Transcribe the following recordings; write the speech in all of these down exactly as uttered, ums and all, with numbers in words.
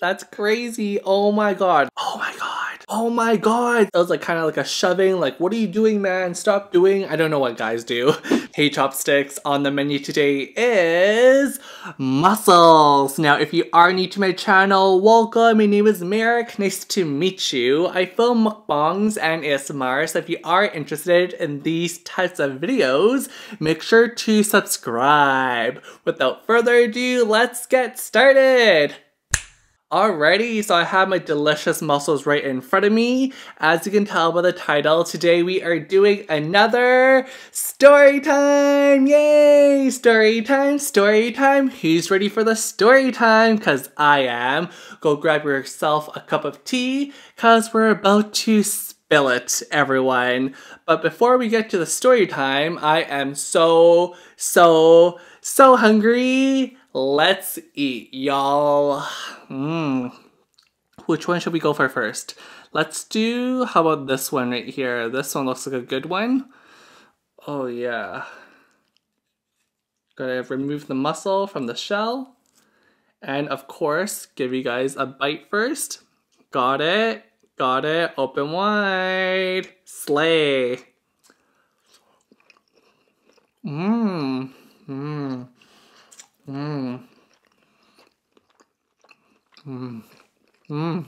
That's crazy. Oh my god. Oh my god. Oh my god. That was like kind of like a shoving, like, what are you doing, man? Stop doing. I don't know what guys do. Hey chopsticks, on the menu today is mussels. Now, if you are new to my channel, welcome. My name is Merrick. Nice to meet you. I film mukbangs and A S M R, so if you are interested in these types of videos, make sure to subscribe. Without further ado, let's get started. Alrighty, so I have my delicious mussels right in front of me. As you can tell by the title, today we are doing another story time! Yay! Story time, story time. Who's ready for the story time? Cause I am. Go grab yourself a cup of tea, cause we're about to spill it, everyone. But before we get to the story time, I am so, so, so hungry. Let's eat, y'all. Mmm. Which one should we go for first? Let's do, how about this one right here? This one looks like a good one. Oh yeah. Gotta remove the mussel from the shell. And of course, give you guys a bite first. Got it, got it, open wide. Slay. Mmm, mmm. Mmm. Mmm. Mmm.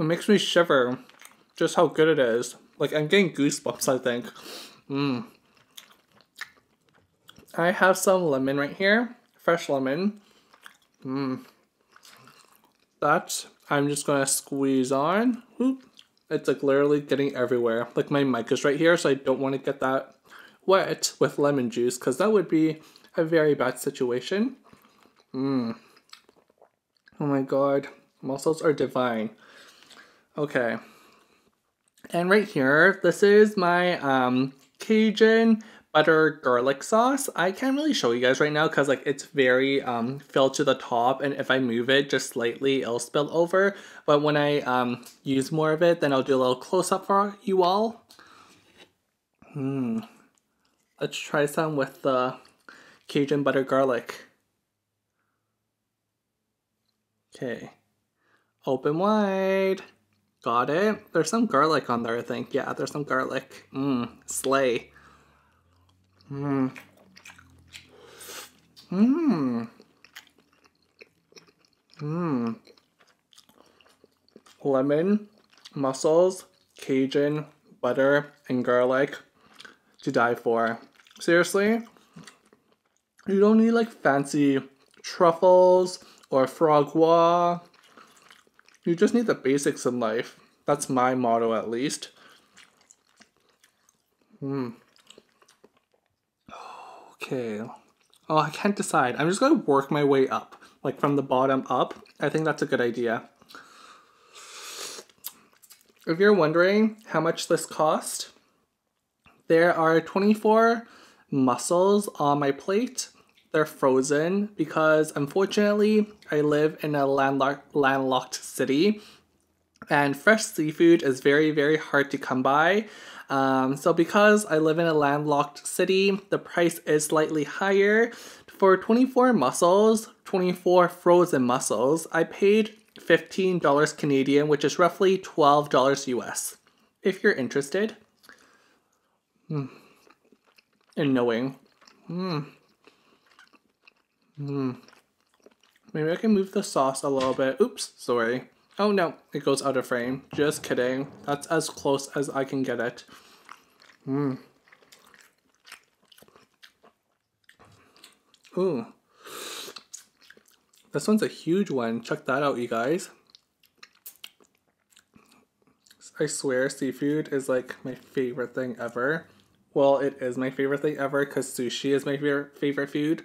It makes me shiver just how good it is. Like, I'm getting goosebumps, I think. Mmm. I have some lemon right here. Fresh lemon. Mmm. That, I'm just gonna squeeze on. Oop. It's like literally getting everywhere. Like, my mic is right here, so I don't want to get that wet with lemon juice, because that would be a very bad situation. Mmm. Oh my god. Mussels are divine. Okay. And right here, this is my um, Cajun butter garlic sauce. I can't really show you guys right now because like it's very um, filled to the top, and if I move it just slightly, it'll spill over. But when I um, use more of it, then I'll do a little close-up for you all. Mmm. Let's try some with the Cajun butter garlic. Okay. Open wide. Got it. There's some garlic on there, I think. Yeah, there's some garlic. Mmm. Slay. Mmm. Mmm. Mmm. Lemon, mussels, Cajun, butter, and garlic. To die for. Seriously? You don't need like fancy truffles or foie gras. You just need the basics in life. That's my motto, at least. Mm. Okay. Oh, I can't decide. I'm just gonna work my way up, like from the bottom up. I think that's a good idea. If you're wondering how much this cost, there are twenty-four mussels on my plate. They're frozen because, unfortunately, I live in a landlocked, landlocked city, and fresh seafood is very, very hard to come by. Um, so because I live in a landlocked city, the price is slightly higher. For twenty-four mussels, twenty-four frozen mussels, I paid fifteen dollars Canadian, which is roughly twelve dollars U S, if you're interested. Mm. In knowing. Mm. Hmm. Maybe I can move the sauce a little bit. Oops, sorry. Oh no, it goes out of frame. Just kidding. That's as close as I can get it. Hmm. Ooh. This one's a huge one. Check that out, you guys. I swear seafood is like my favorite thing ever. Well, it is my favorite thing ever because sushi is my favorite favorite food.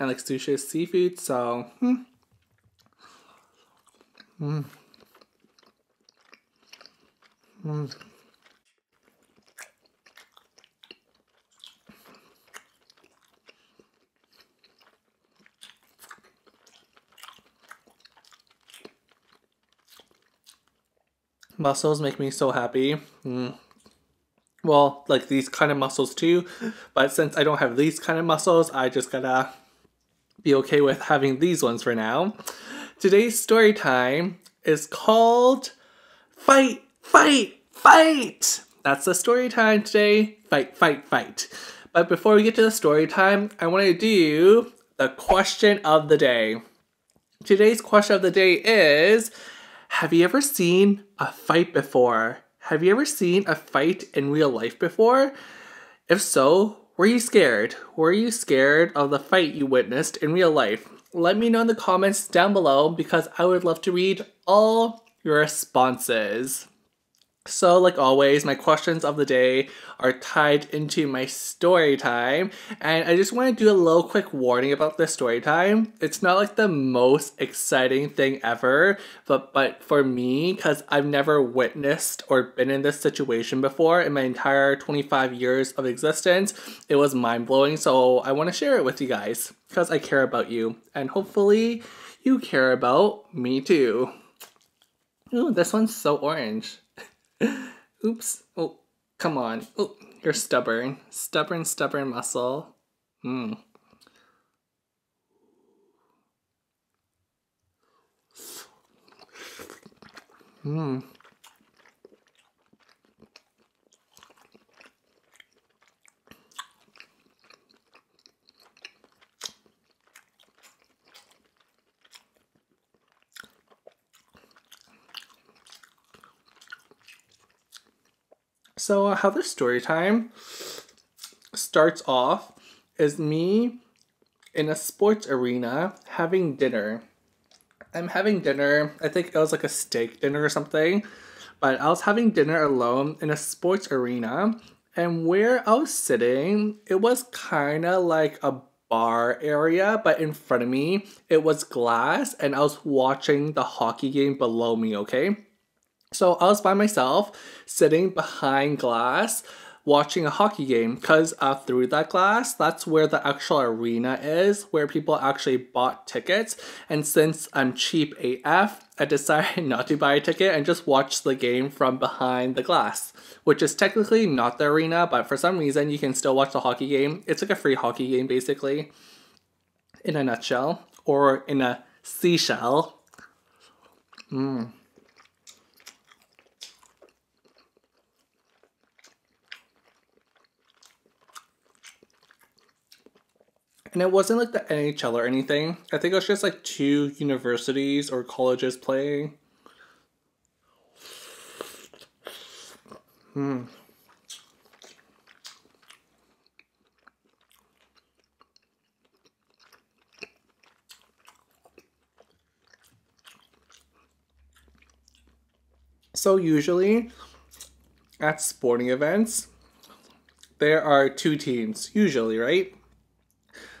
And like sushi is seafood, so hmm. Mm. Mm. Mussels make me so happy. Mm. Well, like these kind of mussels too, but since I don't have these kind of mussels, I just gotta be okay with having these ones for now. Today's story time is called Fight, Fight, Fight! That's the story time today. Fight, fight, fight. But before we get to the story time, I want to do the question of the day. Today's question of the day is, have you ever seen a fight before? Have you ever seen a fight in real life before? If so, were you scared? Were you scared of the fight you witnessed in real life? Let me know in the comments down below because I would love to read all your responses. So, like always, my questions of the day are tied into my story time, and I just want to do a little quick warning about this story time. It's not like the most exciting thing ever, but, but for me, because I've never witnessed or been in this situation before in my entire twenty-five years of existence, it was mind-blowing, so I want to share it with you guys, because I care about you, and hopefully you care about me too. Ooh, this one's so orange. Oops. Oh, come on. Oh, you're stubborn. Stubborn, stubborn muscle. Hmm. Hmm. So uh, how this story time starts off is me in a sports arena having dinner. I'm having dinner, I think it was like a steak dinner or something, but I was having dinner alone in a sports arena, and where I was sitting, it was kind of like a bar area, but in front of me, it was glass, and I was watching the hockey game below me, okay? So I was by myself, sitting behind glass, watching a hockey game, because uh, through that glass, that's where the actual arena is, where people actually bought tickets, and since I'm cheap A F, I decided not to buy a ticket and just watch the game from behind the glass, which is technically not the arena, but for some reason you can still watch the hockey game. It's like a free hockey game, basically, in a nutshell, or in a seashell. Mmm. And it wasn't like the N H L or anything. I think it was just like two universities or colleges playing. Hmm. So usually at sporting events, there are two teams, usually, right?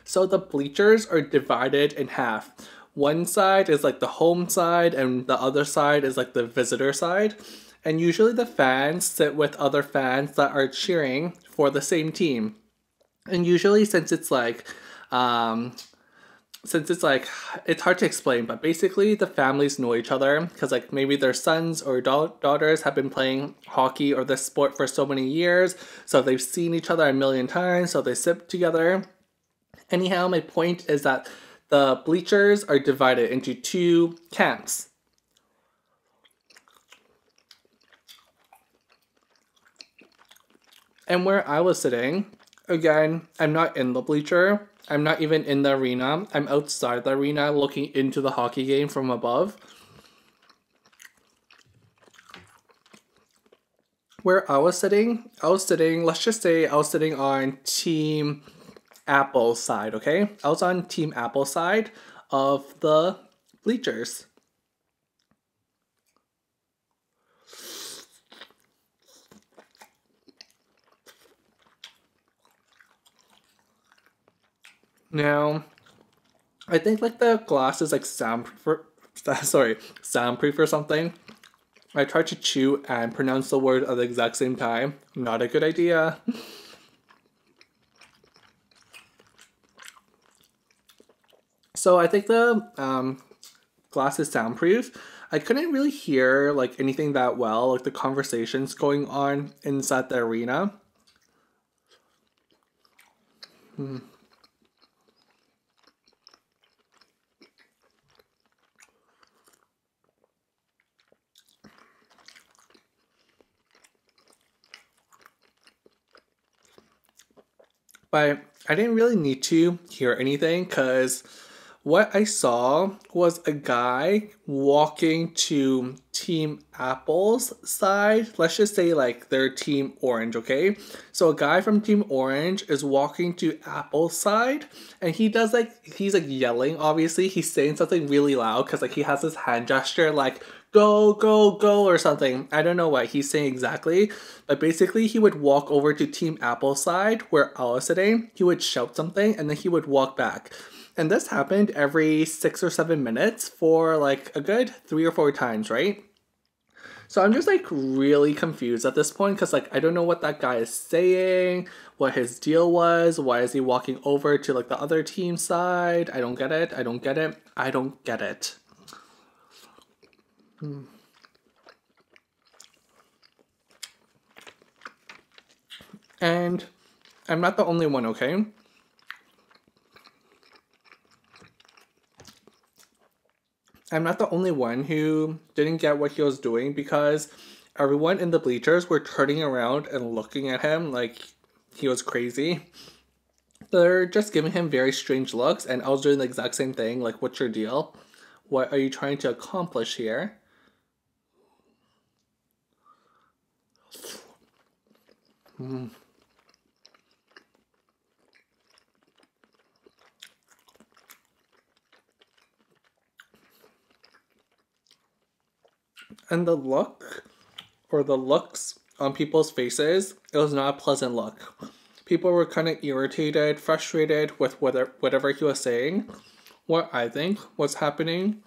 So the bleachers are divided in half. One side is like the home side and the other side is like the visitor side. And usually the fans sit with other fans that are cheering for the same team. And usually since it's like, um, since it's like, it's hard to explain, but basically the families know each other because like maybe their sons or da- daughters have been playing hockey or this sport for so many years. So they've seen each other a million times, so they sit together. Anyhow, my point is that the bleachers are divided into two camps. And where I was sitting, again, I'm not in the bleacher. I'm not even in the arena. I'm outside the arena looking into the hockey game from above. Where I was sitting, I was sitting, let's just say I was sitting on team Apple side, okay? I was on team Apple side of the bleachers. Now, I think like the glass is like soundproof, or, sorry, soundproof or something. I tried to chew and pronounce the word at the exact same time. Not a good idea. So I think the um, glass is soundproof. I couldn't really hear like anything that well, like the conversations going on inside the arena. Hmm. But I didn't really need to hear anything because what I saw was a guy walking to Team Apple's side. Let's just say like their Team Orange, okay? So a guy from Team Orange is walking to Apple's side and he does like, he's like yelling, obviously. He's saying something really loud because like he has this hand gesture like, go, go, go or something. I don't know what he's saying exactly. But basically he would walk over to Team Apple's side where I was sitting. He would shout something and then he would walk back. And this happened every six or seven minutes for like a good three or four times, right? So I'm just like really confused at this point because like I don't know what that guy is saying, what his deal was, why is he walking over to like the other team side? I don't get it, I don't get it, I don't get it. Hmm. And I'm not the only one, okay? I'm not the only one who didn't get what he was doing because everyone in the bleachers were turning around and looking at him like he was crazy. They're just giving him very strange looks and I was doing the exact same thing, like, what's your deal? What are you trying to accomplish here? Mm. And the look, or the looks on people's faces, it was not a pleasant look. People were kind of irritated, frustrated with whether, whatever he was saying. What I think was happening,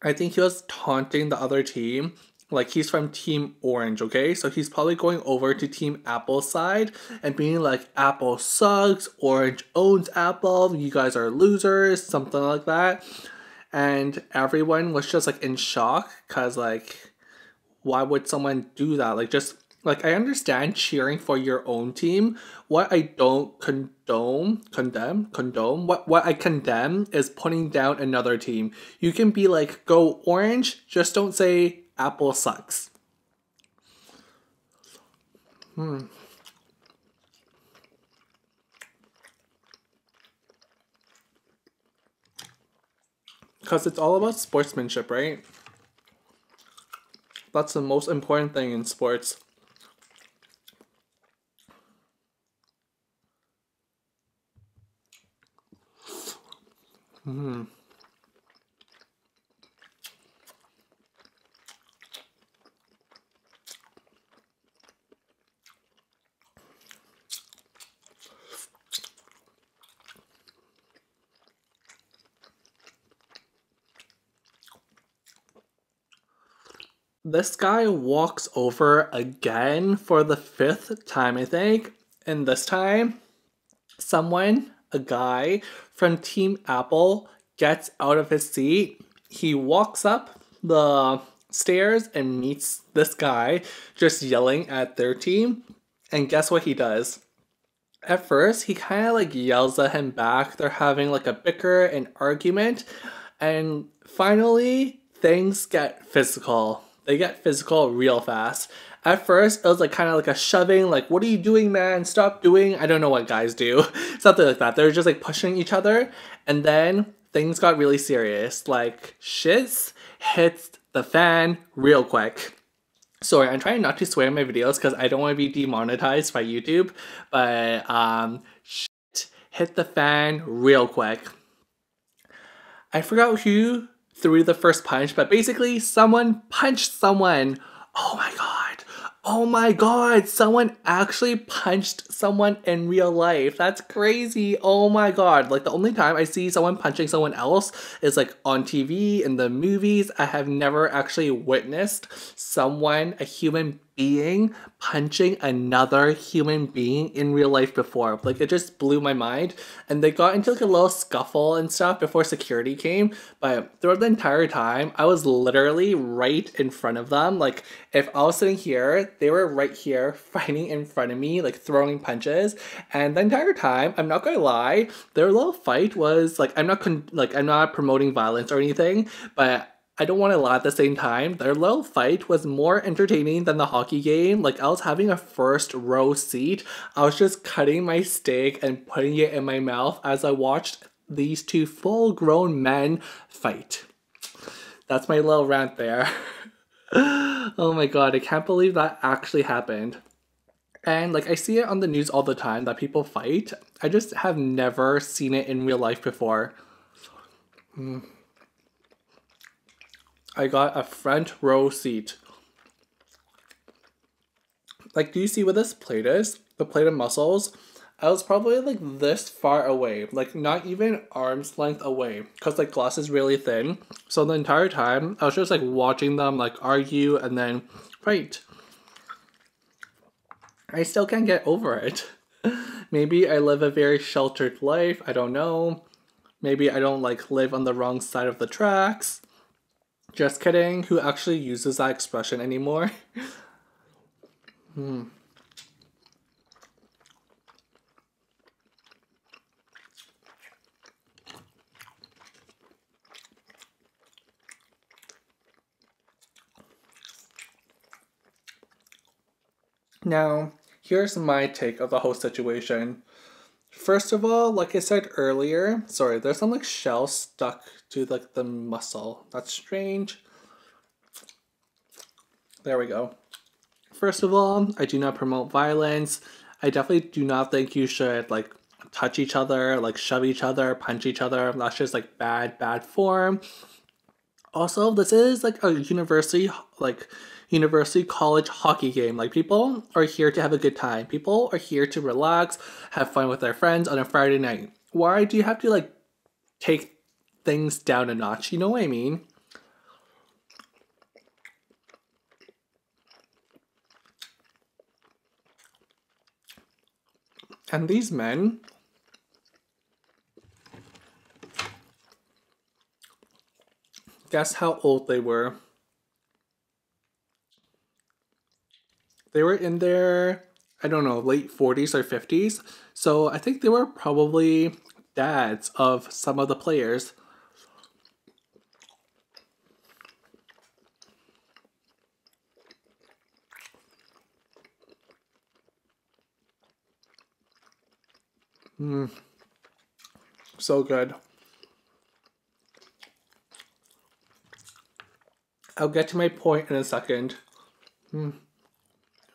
I think he was taunting the other team. Like, he's from Team Orange, okay? So he's probably going over to Team Apple's side and being like, Apple sucks, Orange owns Apple, you guys are losers, something like that. And everyone was just like in shock because like, why would someone do that? Like, just like, I understand cheering for your own team. What I don't condone, condemn, condone, what, what I condemn is putting down another team. You can be like, go Orange, just don't say Apple sucks. Hmm. Because it's all about sportsmanship, right? That's the most important thing in sports. Hmm. This guy walks over again for the fifth time, I think. And this time, someone, a guy from Team Apple, gets out of his seat. He walks up the stairs and meets this guy just yelling at their team. And guess what he does? At first, he kind of like yells at him back. They're having like a bicker, an argument. And finally, things get physical. They get physical real fast. At first, it was like kind of like a shoving, like, what are you doing, man? Stop doing. I don't know what guys do. Something like that. They were just like pushing each other. And then things got really serious. Like, shit hits the fan real quick. Sorry, I'm trying not to swear in my videos because I don't want to be demonetized by YouTube. But um, shit hit the fan real quick. I forgot who through the first punch, but basically someone punched someone. Oh my god. Oh my god. Someone actually punched someone in real life. That's crazy. Oh my god. Like, the only time I see someone punching someone else is like on T V, in the movies. I have never actually witnessed someone, a human being, punching another human being in real life before. Like, it just blew my mind. And they got into like a little scuffle and stuff before security came, but throughout the entire time I was literally right in front of them. Like, if I was sitting here, they were right here fighting in front of me, like throwing punches. And the entire time, I'm not gonna lie, their little fight was like, I'm not con like I'm not promoting violence or anything, but I don't want to lie, at the same time, their little fight was more entertaining than the hockey game. Like, I was having a first row seat. I was just cutting my steak and putting it in my mouth as I watched these two full-grown men fight. That's my little rant there. Oh my god, I can't believe that actually happened. And like, I see it on the news all the time that people fight. I just have never seen it in real life before. Mm. I got a front row seat. Like, do you see where this plate is? The plate of muscles? I was probably like this far away, like not even arm's length away, because like glass is really thin. So the entire time I was just like watching them like argue and then fight. I still can't get over it. Maybe I live a very sheltered life, I don't know. Maybe I don't like live on the wrong side of the tracks. Just kidding, who actually uses that expression anymore? Hmm. Now, here's my take of the whole situation. First of all, like I said earlier, sorry, there's some like shell stuck to like the muscle. That's strange. There we go. First of all, I do not promote violence. I definitely do not think you should like touch each other, like shove each other, punch each other. That's just like bad, bad form. Also, this is like a university, like university college hockey game. Like, people are here to have a good time. People are here to relax, have fun with their friends on a Friday night. Why do you have to like take things down a notch? You know what I mean? And these men, guess how old they were. They were in their, I don't know, late forties or fifties. So I think they were probably dads of some of the players. Mmm. So good. I'll get to my point in a second. Mmm.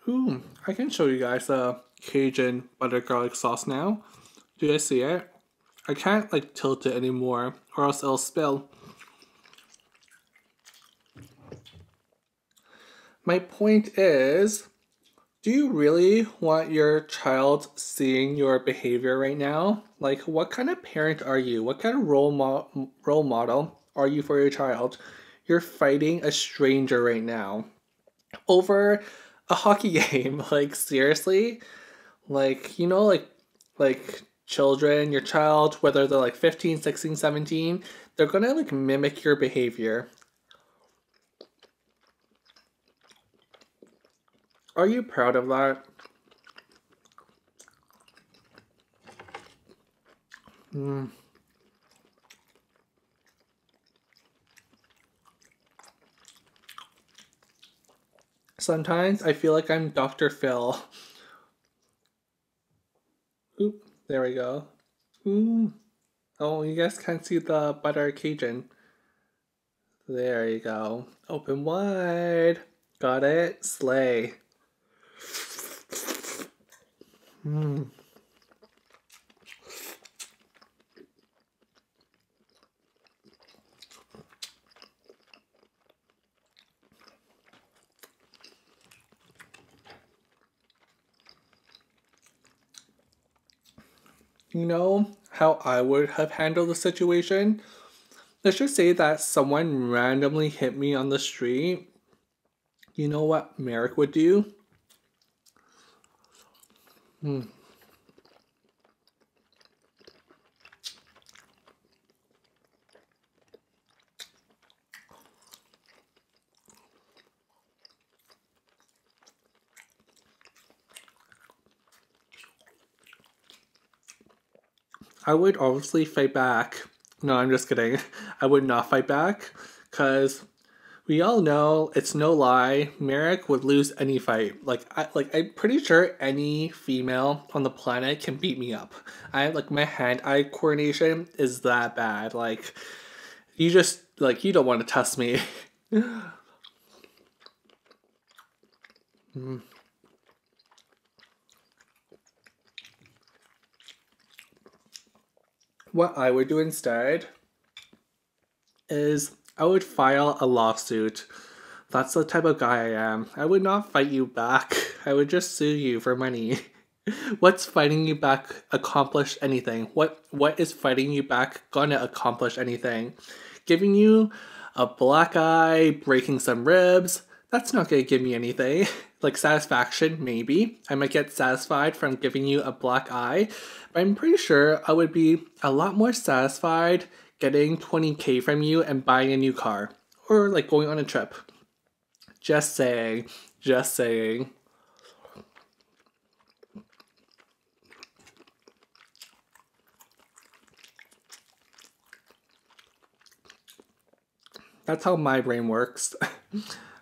Ooh, I can show you guys the Cajun butter garlic sauce now. Do you guys see it? I can't like tilt it anymore or else it'll spill. My point is, do you really want your child seeing your behavior right now? Like, what kind of parent are you? What kind of role mo- role model are you for your child? You're fighting a stranger right now over a hockey game. Like, seriously? Like, you know, like like children, your child, whether they're like fifteen, sixteen, seventeen, they're gonna like mimic your behavior. Are you proud of that? Mm. Sometimes I feel like I'm Doctor Phil. Oop, there we go. Ooh. Oh, you guys can't see the butter Cajun. There you go. Open wide. Got it? Slay. Mmm. You know how I would have handled the situation? Let's just say that someone randomly hit me on the street. You know what Merrick would do? Hmm. I would obviously fight back. No, I'm just kidding. I would not fight back, because we all know it's no lie. Merrick would lose any fight. Like, I, like I'm pretty sure any female on the planet can beat me up. I like my hand-eye coordination is that bad. Like, you just like you don't want to test me. mm. What I would do instead is I would file a lawsuit. That's the type of guy I am. I would not fight you back. I would just sue you for money. What's fighting you back accomplish anything? What what is fighting you back gonna accomplish anything? Giving you a black eye, breaking some ribs, that's not gonna give me anything. Like satisfaction, maybe. I might get satisfied from giving you a black eye, but I'm pretty sure I would be a lot more satisfied getting twenty K from you and buying a new car. Or like going on a trip. Just saying. Just saying. That's how my brain works.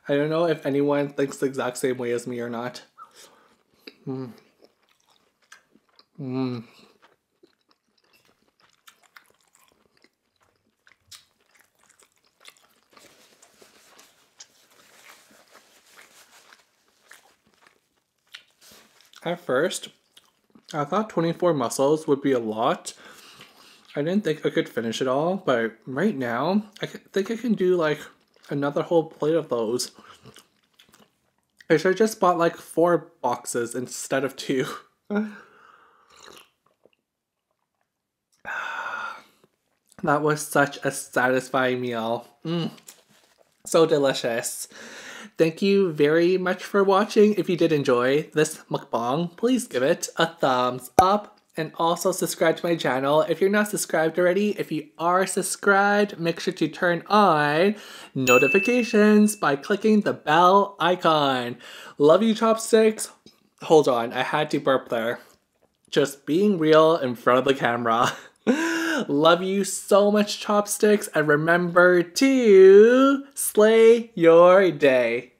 I don't know if anyone thinks the exact same way as me or not. Mm. Mm. At first, I thought twenty-four muscles would be a lot. I didn't think I could finish it all, but right now, I think I can do like another whole plate of those. I should have just bought like four boxes instead of two. That was such a satisfying meal. Mm, so delicious. Thank you very much for watching. If you did enjoy this mukbang, please give it a thumbs up. And also subscribe to my channel if you're not subscribed already. If you are subscribed, make sure to turn on notifications by clicking the bell icon. Love you, chopsticks. Hold on, I had to burp there. Just being real in front of the camera. Love you so much, chopsticks. And remember to slay your day.